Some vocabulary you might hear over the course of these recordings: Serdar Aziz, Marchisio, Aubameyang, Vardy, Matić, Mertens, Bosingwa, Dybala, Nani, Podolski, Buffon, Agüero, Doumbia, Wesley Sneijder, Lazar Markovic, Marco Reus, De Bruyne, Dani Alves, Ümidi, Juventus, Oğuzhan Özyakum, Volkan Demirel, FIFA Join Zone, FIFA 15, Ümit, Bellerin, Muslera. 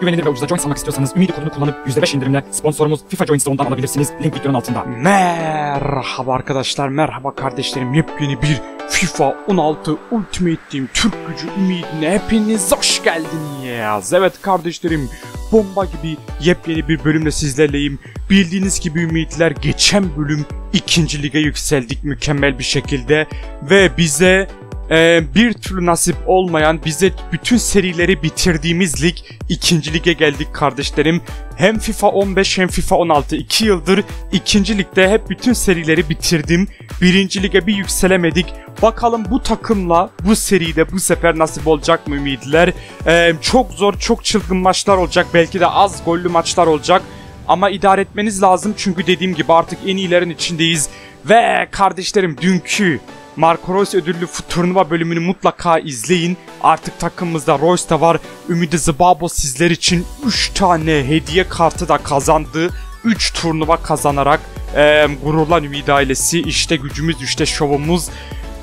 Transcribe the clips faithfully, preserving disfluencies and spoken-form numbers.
çok güvenilir ve ucuza join almak istiyorsanız Ümidi kodunu kullanıp yüzde beş indirimle sponsorumuz FIFA Join Zone'dan alabilirsiniz. Link videonun altında. Merhaba arkadaşlar, merhaba kardeşlerim. Yepyeni bir FIFA on altı Ultimate Team Türk gücü Ümidi'ne hepiniz hoş geldiniz. Evet kardeşlerim, bomba gibi yepyeni bir bölümle sizlerleyim. Bildiğiniz gibi Ümidiler geçen bölüm ikinci lige yükseldik mükemmel bir şekilde ve bize Ee, bir türlü nasip olmayan, bize bütün serileri bitirdiğimiz lig ikinci lige geldik kardeşlerim. Hem FIFA on beş hem FIFA on altı iki yıldır ikinci ligde hep bütün serileri bitirdim. birinci lige bir yükselemedik. Bakalım bu takımla bu seride bu sefer nasip olacak mı Ümidiler? Ee, çok zor, çok çılgın maçlar olacak. Belki de az gollü maçlar olacak. Ama idare etmeniz lazım çünkü dediğim gibi artık en iyilerin içindeyiz. Ve kardeşlerim dünkü Marco Reus ödüllü turnuva bölümünü mutlaka izleyin. Artık takımımızda Reus da var. Ümidi Zibabo sizler için üç tane hediye kartı da kazandı. üç turnuva kazanarak e, gururlan Ümidi ailesi. İşte gücümüz, işte şovumuz.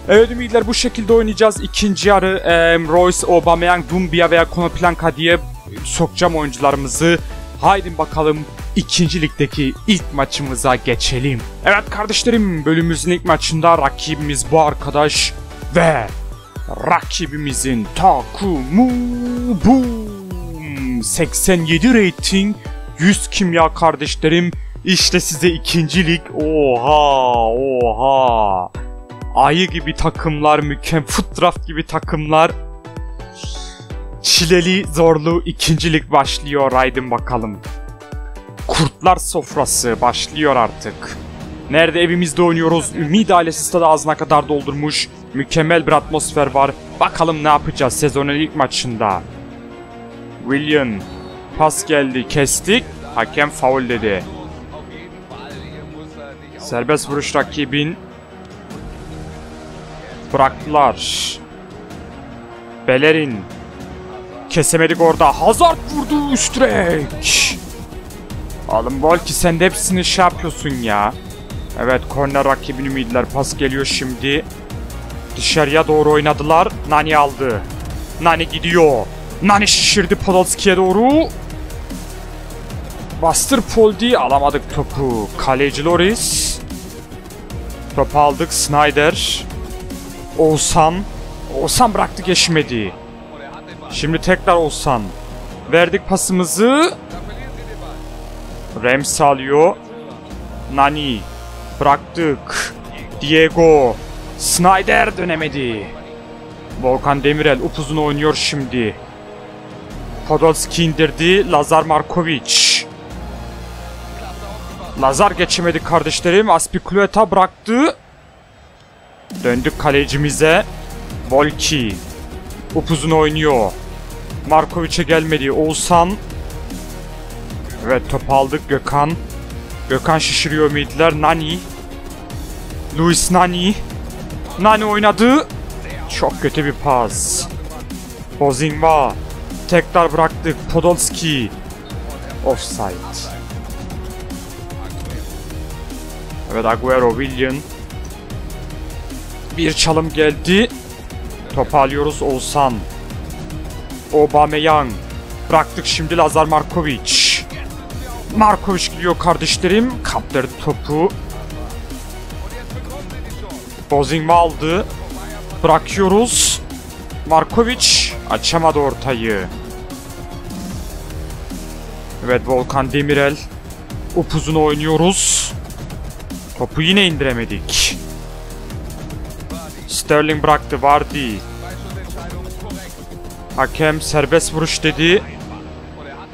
Evet Ümidiler, bu şekilde oynayacağız. İkinci yarı e, Reus, Aubameyang, Doumbia veya Konoplanka diye sokacağım oyuncularımızı. Haydi bakalım ikinci ligdeki ilk maçımıza geçelim. Evet kardeşlerim, bölümümüzün ilk maçında rakibimiz bu arkadaş ve rakibimizin takımı bu. seksen yedi rating, yüz kimya kardeşlerim. İşte size ikinci lig. Oha oha. Ayı gibi takımlar, mükemmel footdraft gibi takımlar. Çileli, zorlu ikincilik başlıyor. Haydi bakalım. Kurtlar sofrası başlıyor artık. Nerede? Evimizde oynuyoruz. Ümidi ailesi stadı ağzına kadar doldurmuş. Mükemmel bir atmosfer var. Bakalım ne yapacağız sezonun ilk maçında. William. Pas geldi. Kestik. Hakem faul dedi. Serbest vuruş rakibin. Bıraktılar. Bellerin. Kesemedik orada. Hazard vurdu üst direk. Alın Volki, sen de hepsini şey yapıyorsun ya. Evet, korner rakibin Ümidiler. Pas geliyor şimdi. Dışarıya doğru oynadılar. Nani aldı. Nani gidiyor. Nani şişirdi Podolski'ye doğru. Bastır Poldi. Alamadık topu. Kaleci Lloris. Topu aldık. Sneijder. Oğuzhan. Oğuzhan bıraktı, geçmedi. Şimdi tekrar Oğuzhan. Verdik pasımızı. Rems alıyor. Nani. Bıraktık. Diego. Sneijder dönemedi. Volkan Demirel upuzun oynuyor şimdi. Podolski indirdi. Lazar Markovic. Lazar geçemedi kardeşlerim. Aspilicueta bıraktı. Döndük kalecimize. Volki. Upuzun oynuyor. Markovic'e gelmedi. Oğuzhan. Evet, top aldık. Gökhan. Gökhan şişiriyor Ümidiler. Nani. Luis Nani. Nani oynadı. Çok kötü bir pas. Bosingwa. Tekrar bıraktık. Podolski. Offside. Evet, Aguero. William. Bir çalım geldi. Topu alıyoruz. Oğuzhan. Aubameyang. Bıraktık şimdi. Lazar Markovic. Markovic gidiyor kardeşlerim. Kaptırdı topu. Bozingma aldı. Bırakıyoruz. Markovic açamadı ortayı. Evet, Volkan Demirel. Upuzun oynuyoruz. Topu yine indiremedik. Sterling bıraktı. Vardy. Hakem serbest vuruş dedi.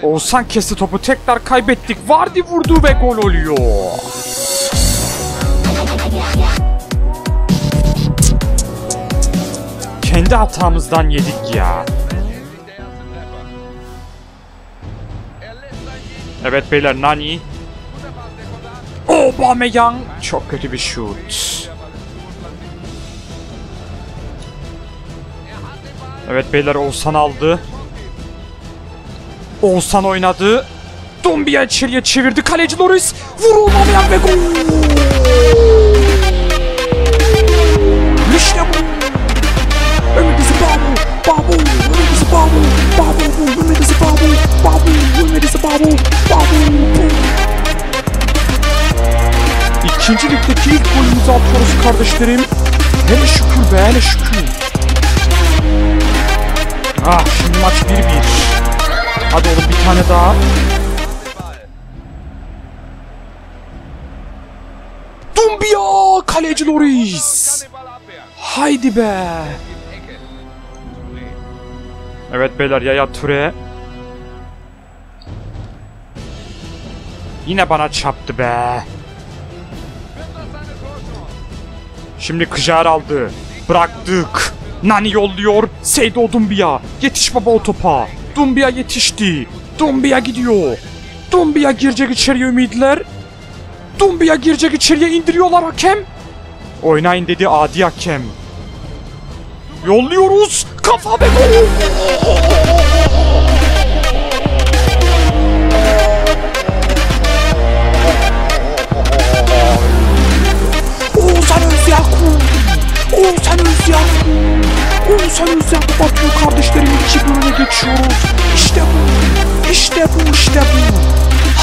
Oğuzhan kesti topu. Tekrar kaybettik. Vardy vurdu ve gol oluyor. Kendi hatamızdan yedik ya. Evet beyler, Nani. Aubameyang. Çok kötü bir şut. Evet beyler, Oğuzhan aldı. Oğuzhan oynadı. Doumbia içeriye çevirdi. Kaleci Lloris. Vurulamayan ve gol. İşte bu. Ümidi Zibabo. Babu. Ümidi Zibabo. Babu. Ümidi Zibabo. Babu. and it is a bobble. Bobble. İkinci ligdeki ilk golümüzü atıyoruz kardeşlerim. Hele şükür be, hele şükür. Ah, şimdi maç bir bir. Hadi oğlum bir tane daha. Doumbia, kaleci Lloris. Haydi be. Evet beyler, Yaya Touré. Yine bana çarptı be. Şimdi Kıjar aldı. Bıraktık. Nani yolluyor. Seydo Doumbia. Yetiş baba o topa. Doumbia yetişti. Doumbia gidiyor. Doumbia girecek içeriye Ümidiler. Doumbia girecek içeriye, indiriyorlar hakem. Oynayın dedi adi hakem. Yolluyoruz. Kafa be gol. Oğuzhan Özyakum, Oğuzhan Özyakum, Oğuzhan Özyakum atıyor kardeşlerim, iki bölüme geçiyoruz. İşte bu, işte bu, işte bu.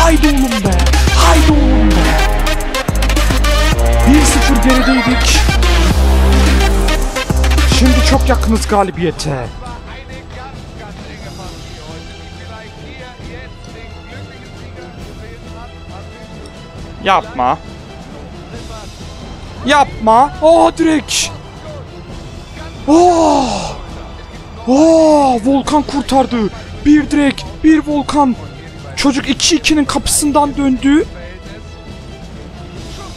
Haydi oğlum be, haydi oğlum be. bir sıfır gerideydik. Şimdi çok yakınız galibiyete. Yapma. Yapma. Aa direkt. Aa. Aa Volkan kurtardı. Bir direkt, bir Volkan. Çocuk iki ikinin kapısından döndü.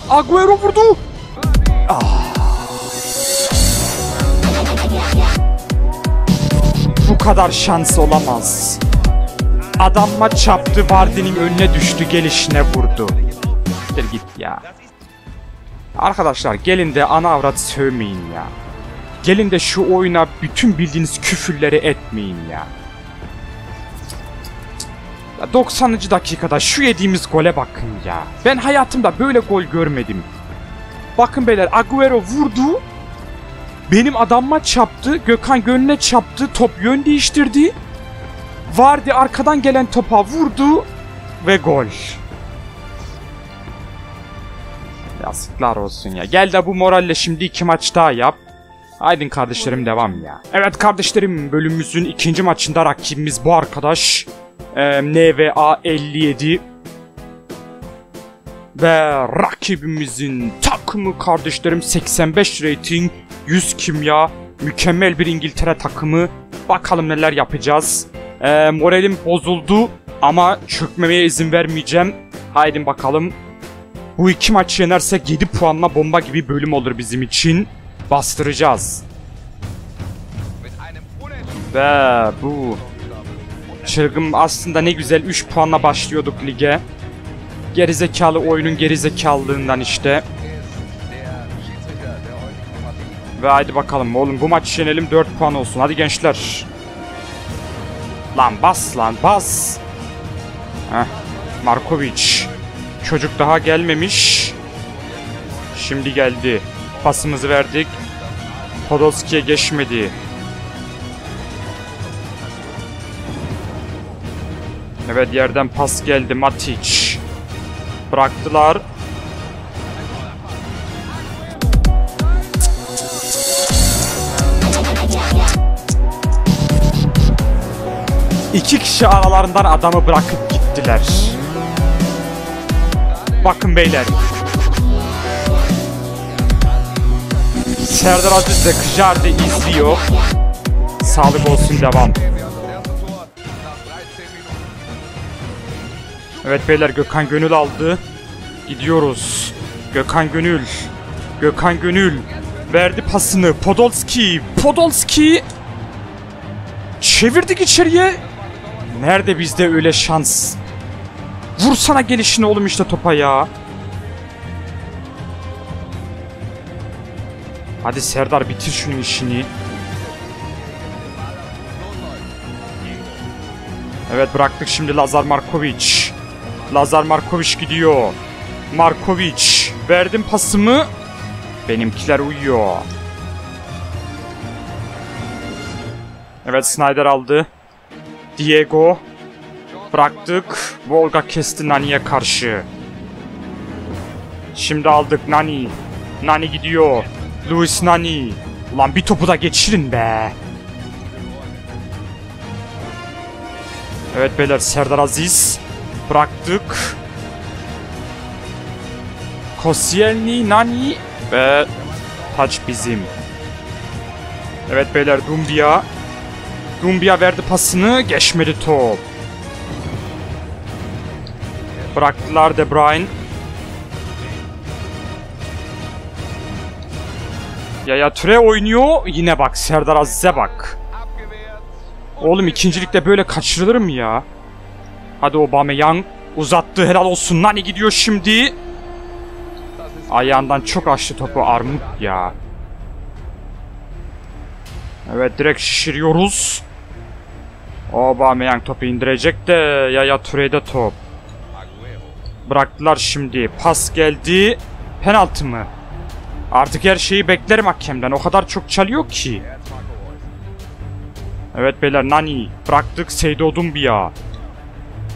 Aguero vurdu. Aa. Bu kadar şans olamaz. Adam maç çaptı, Vardy'nin önüne düştü, gelişine vurdu. Gel git ya. Arkadaşlar gelin de ana avrat sövmeyin ya. Gelin de şu oyuna bütün bildiğiniz küfürleri etmeyin ya. Ya doksanıncı dakikada şu yediğimiz gole bakın ya. Ben hayatımda böyle gol görmedim. Bakın beyler, Agüero vurdu. Benim adamıma çarptı. Gökhan Gönül'e çarptı. Top yön değiştirdi. Vardy arkadan gelen topa vurdu. Ve gol. Yazıklar olsun ya. Gel de bu moralle şimdi iki maç daha yap. Haydin kardeşlerim, devam ya. Evet kardeşlerim, bölümümüzün ikinci maçında rakibimiz bu arkadaş. Ee, N V A elli yedi. Ve rakibimizin takımı kardeşlerim seksen beş rating, yüz kimya. Mükemmel bir İngiltere takımı. Bakalım neler yapacağız. Ee, moralim bozuldu ama çökmemeye izin vermeyeceğim. Haydin bakalım. Bu iki maç yenersek yedi puanla bomba gibi bölüm olur bizim için. Bastıracağız. Ve bu çılgın aslında ne güzel, üç puanla başlıyorduk lige. Gerizekalı oyunun gerizekalılığından işte. Ve haydi bakalım oğlum, bu maçı yenelim, dört puan olsun hadi gençler. Lan bas lan bas. Heh, Markovic. Çocuk daha gelmemiş. Şimdi geldi. Pasımızı verdik. Podolski'ye geçmedi. Evet, yerden pas geldi. Matić. Bıraktılar. İki kişi aralarından adamı bırakıp gittiler. Bakın beyler. Serdar Aziz de Kıcar'da izliyor. Sağlık olsun, devam. Evet beyler, Gökhan Gönül aldı. Gidiyoruz. Gökhan Gönül. Gökhan Gönül. Verdi pasını. Podolski. Podolski. Çevirdik içeriye. Nerede bizde öyle şans? Vursana gelişini oğlum işte topa ya. Hadi Serdar bitir şunun işini. Evet bıraktık, şimdi Lazar Markovic. Lazar Markovic gidiyor. Markovic. Verdim pasımı. Benimkiler uyuyor. Evet Sneijder aldı. Diego. bıraktık. Volga kesti Nani'ye karşı. Şimdi aldık Nani. Nani gidiyor. Luis Nani. Ulan bir topu da geçirin be. Evet beyler, Serdar Aziz. Bıraktık. Koscielny, Nani ve taç bizim. Evet beyler, Doumbia. Doumbia verdi pasını, geçmedi top. Bıraktılar De Bruyne. Yaya Touré oynuyor. Yine bak Serdar Aziz'e bak. Oğlum ikincilikte böyle kaçırılır mı ya? Hadi Aubameyang uzattı, helal olsun. Nani gidiyor şimdi. Ayağından çok açtı topu armut ya. Evet direkt şişiriyoruz. Aubameyang topu indirecek de Yaya Touré'de top. Bıraktılar şimdi. Pas geldi. Penaltı mı? Artık her şeyi beklerim hakemden. O kadar çok çalıyor ki. Evet beyler, Nani. Bıraktık. Seydo Doumbia.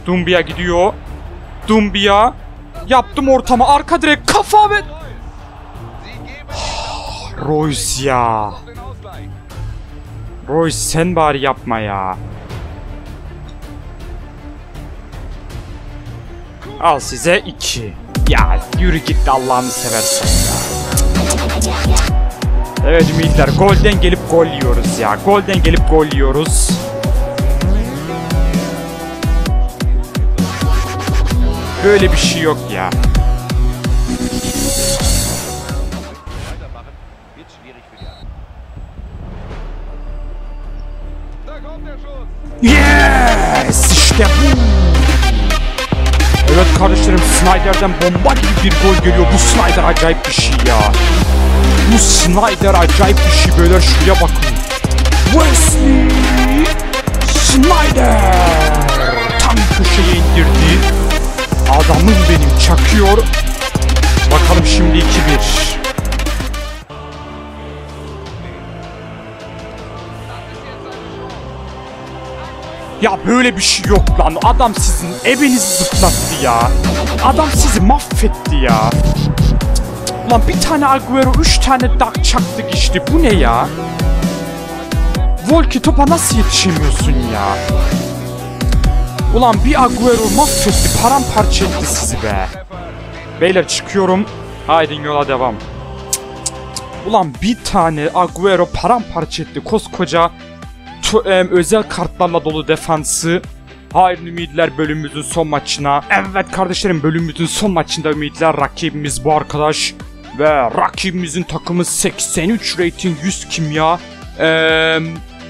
Doumbia gidiyor. Doumbia. Yaptım ortama. Arka direk. Kafa ve... Reus ya. Reus sen bari yapma ya. Al size iki. Ya yürü git Allah'ını seversen ya. Evet ümitler, golden gelip gol yiyoruz ya. Golden gelip gol yiyoruz. Böyle bir şey yok ya. Yes! İşte bu. Evet kardeşlerim, Sneijder'den bomba gibi bir gol geliyor. Bu Sneijder acayip bir şey ya. Bu Sneijder acayip bir şey. Böyle şuraya bakın. Wesley Sneijder tam köşeye indirdi. Adamım benim, çakıyor. Bakalım şimdi iki bir. Ya böyle bir şey yok lan. Adam sizin evinizi zıplattı ya. Adam sizi mahvetti ya. Lan bir tane Aguero, üç tane dak çaktık işte. Bu ne ya? Volki topa nasıl yetişemiyorsun ya? Ulan bir Aguero mahvetti, paramparça etti sizi be. Beyler çıkıyorum. Haydi yola devam. Cık cık cık. Ulan bir tane Aguero paramparça etti koskoca özel kartlarla dolu defansı. Hayırlı ümitler bölümümüzün son maçına. Evet kardeşlerim, bölümümüzün son maçında ümitler rakibimiz bu arkadaş. Ve rakibimizin takımı seksen üç rating yüz kimya. Ee,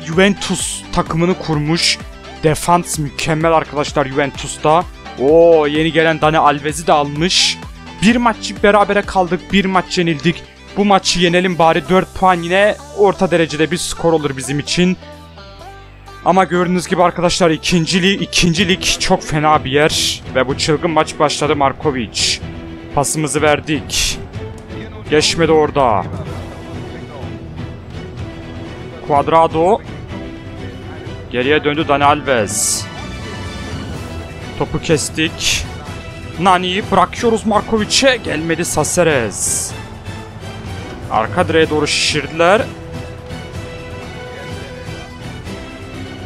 Juventus takımını kurmuş. Defans mükemmel arkadaşlar Juventus'ta. Oo, yeni gelen Dani Alves'i de almış. Bir maçı berabere kaldık, bir maç yenildik. Bu maçı yenelim bari, dört puan yine orta derecede bir skor olur bizim için. Ama gördüğünüz gibi arkadaşlar ikincili, ikincilik çok fena bir yer. Ve bu çılgın maç başladı. Markovic. Pasımızı verdik. Geçmedi orada. Cuadrado. Geriye döndü Dani Alves. Topu kestik. Nani'yi bırakıyoruz Markovic'e. Gelmedi Saserez. Arka direğe doğru şişirdiler.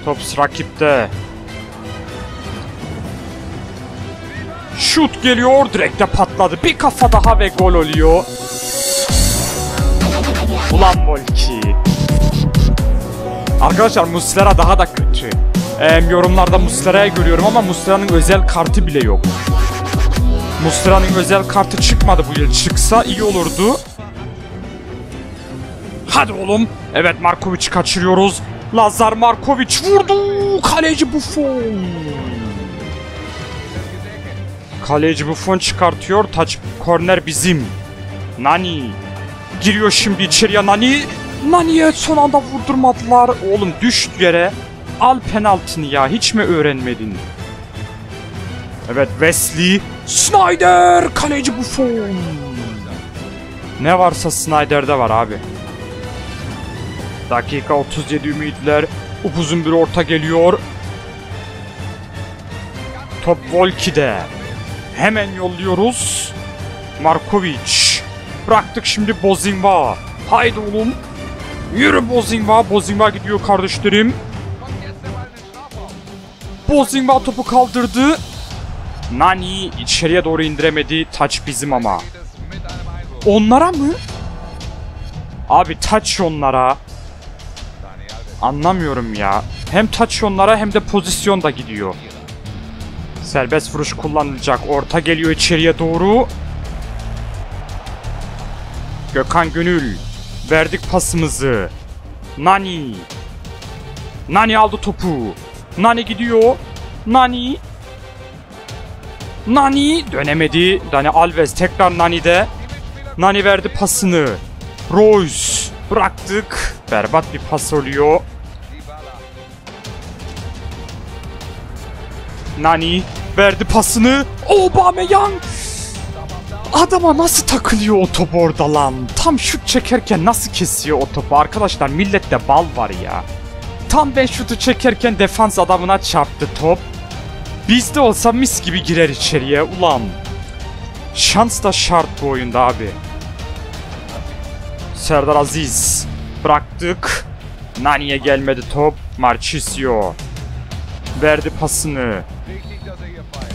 Tops rakipte. Şut geliyor, direkte patladı. Bir kafa daha ve gol oluyor. Ulan Volki. Arkadaşlar Muslera daha da kötü. Ee, yorumlarda Muslera'yı görüyorum ama Muslera'nın özel kartı bile yok. Muslera'nın özel kartı çıkmadı bu yıl. Çıksa iyi olurdu. Hadi oğlum. Evet Markovic'i kaçırıyoruz. Lazar Markovic vurdu. Kaleci Buffon. Kaleci Buffon çıkartıyor. Taç, korner bizim. Nani. Giriyor şimdi içeriye Nani. Nani'ye son anda vurdurmadılar. Oğlum düş yere. Al penaltını ya. Hiç mi öğrenmedin? Evet Wesley Sneijder. Kaleci Buffon. Ne varsa Sneijder'de var abi. Dakika otuz yedi ümitler. Upuzun bir orta geliyor. Top Volki'de. Hemen yolluyoruz. Markovic. Bıraktık şimdi Bosingwa. Haydi oğlum. Yürü Bosingwa. Bosingwa gidiyor kardeşlerim. Bosingwa topu kaldırdı. Nani içeriye doğru indiremedi. Taç bizim ama. Onlara mı? Abi taç onlara. Anlamıyorum ya. Hem taç onlara hem de pozisyon da gidiyor. Serbest vuruş kullanılacak. Orta geliyor içeriye doğru. Gökhan Gönül. Verdik pasımızı. Nani. Nani aldı topu. Nani gidiyor. Nani. Nani. Dönemedi. Dani Alves tekrar Nani'de. Nani verdi pasını. Reus. Bıraktık. Berbat bir pas oluyor. Nani verdi pasını. Aubameyang. Adama nasıl takılıyor o top orada lan? Tam şut çekerken nasıl kesiyor o topu? Arkadaşlar millette bal var ya. Tam ben şutu çekerken defans adamına çarptı top. Bizde olsa mis gibi girer içeriye ulan. Şans da şart bu oyunda abi. Serdar Aziz. Bıraktık. Nani'ye gelmedi top. Marchisio. Verdi pasını.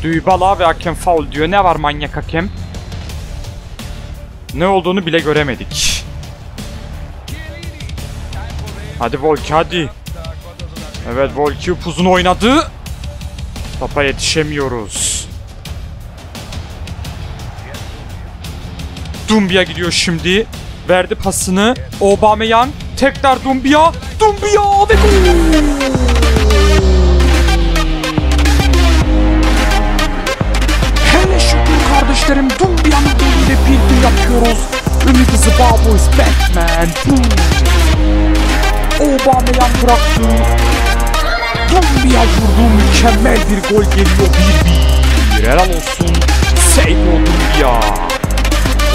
Dybala ve hakem faul diyor. Ne var manyak hakem? Ne olduğunu bile göremedik. Hadi Volki hadi. Evet Volki upuzun oynadı. Topa yetişemiyoruz. Doumbia gidiyor şimdi. Verdi pasını. Aubameyang. Tekrar Doumbia. Doumbia ve gol. Kardeşlerim Dumbia'nın golüyle bir yapıyoruz. Ümidi Zimbabwe is Batman. Aubameyang bıraktı. Doumbia vurdu. Mükemmel bir gol geliyor. bir bir. Helal olsun. Save o Doumbia.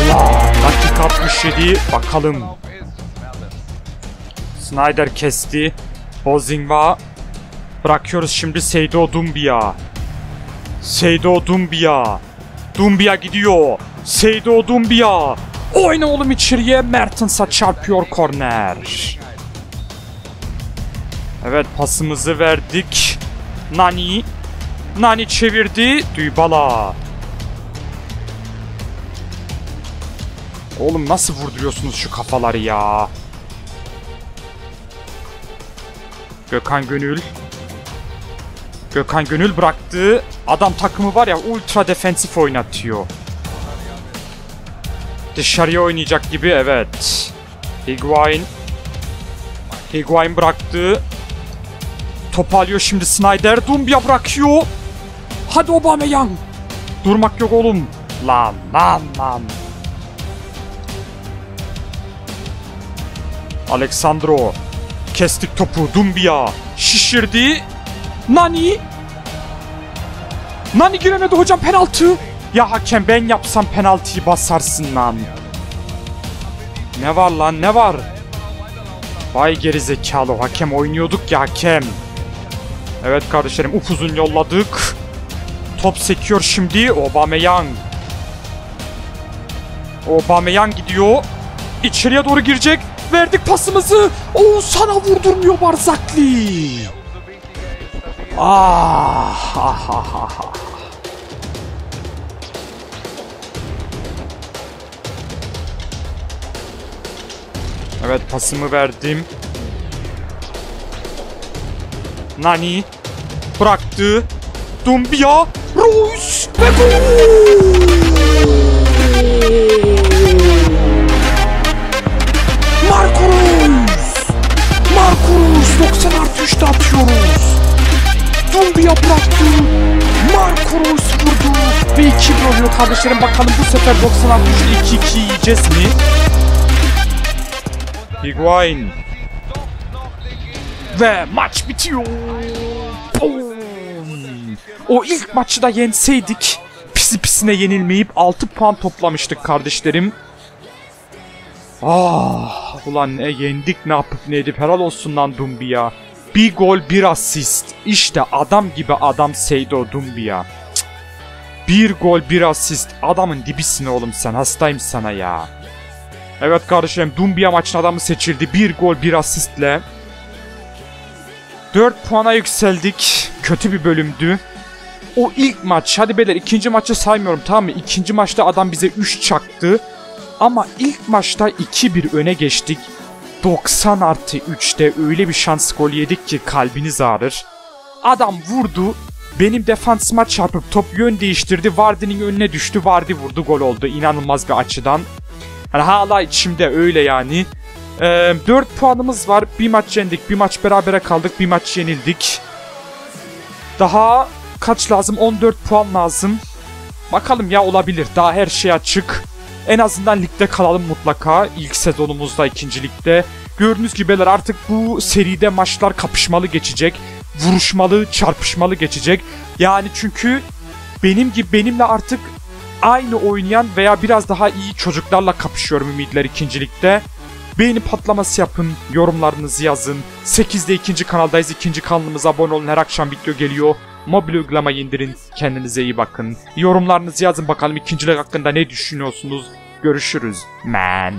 Ulan dakika altmış yedi. Bakalım. Sneijder kesti. Bosingwa. Bırakıyoruz şimdi Seydo Doumbia. Seydo Doumbia. Doumbia gidiyor. Seydo Doumbia. Oyna oğlum içeriye. Mertens'a çarpıyor korner. Evet pasımızı verdik. Nani. Nani çevirdi. Dybala. Oğlum nasıl vurduruyorsunuz şu kafaları ya? Gökhan Gönül. Gökhan Gönül bıraktı. Adam takımı var ya ultra defensif oynatıyor. Dışarıya oynayacak gibi evet. Higuain. Higuain bıraktı. Top alıyor şimdi Sneijder. Doumbia bırakıyor. Hadi Aubameyang. Durmak yok oğlum. Lan lan lan. Alexandro. Kestik topu. Doumbia. Şişirdi. Nani. Nani giremedi hocam penaltı. Ya hakem ben yapsam penaltıyı basarsın lan. Ne var lan ne var? Vay gerizekalı hakem oynuyorduk ya hakem. Evet kardeşlerim upuzun yolladık. Top sekiyor şimdi Aubameyang. Aubameyang gidiyor. İçeriye doğru girecek. Verdik pasımızı. Oğuzhan'a vurdurmuyor Barzakli. Ah, ah, ah, ah. Evet pasımı verdim. Nani bıraktı. Doumbia, Reus ve gol. Marco Reus. Marco Reus doksan artı üçte atıyoruz. Doumbia bıraktı. Marco Reus vurdu. Ve iki bir oluyor kardeşlerim. Bakalım bu sefer doksan altı iki iki yiyeceğiz mi? Higuain. Ve maç bitiyor. Boom. O ilk maçı da yenseydik pisi pisine yenilmeyip altı puan toplamıştık kardeşlerim. Ah, ulan ne yendik ne yapıp ne edip helal olsun lan Doumbia. Bir gol bir asist. İşte adam gibi adam Seydo Doumbia. Bir gol bir asist. Adamın dibisin oğlum sen. Hastayım sana ya. Evet kardeşim, Doumbia maçın adamı seçildi. Bir gol bir asistle. dört puana yükseldik. Kötü bir bölümdü. O ilk maç. Hadi beyler ikinci maçı saymıyorum, tamam mı? İkinci maçta adam bize üç çaktı. Ama ilk maçta iki bir öne geçtik. doksan artı üçte öyle bir şans golü yedik ki kalbiniz ağrır. Adam vurdu. Benim defansıma çarpıp top yön değiştirdi. Vardy'nin önüne düştü. Vardy vurdu, gol oldu. İnanılmaz bir açıdan. Yani hala içimde öyle yani. Ee, dört puanımız var. Bir maç yendik, bir maç berabere kaldık, bir maç yenildik. Daha kaç lazım? on dört puan lazım. Bakalım ya, olabilir. Daha her şey açık. En azından ligde kalalım mutlaka. İlk sezonumuzda ikinci ligde. Gördüğünüz gibi beyler artık bu seride maçlar kapışmalı geçecek. Vuruşmalı, çarpışmalı geçecek. Yani çünkü benim gibi benimle artık aynı oynayan veya biraz daha iyi çocuklarla kapışıyorum Ümidiler ikinci ligde. Beğeni patlaması yapın, yorumlarınızı yazın. sekizde ikinci kanaldayız. ikinci kanalımıza abone olun. Her akşam video geliyor. Mobil uygulamayı indirin. Kendinize iyi bakın. Yorumlarınızı yazın bakalım ikincilik hakkında ne düşünüyorsunuz? Görüşürüz. Man.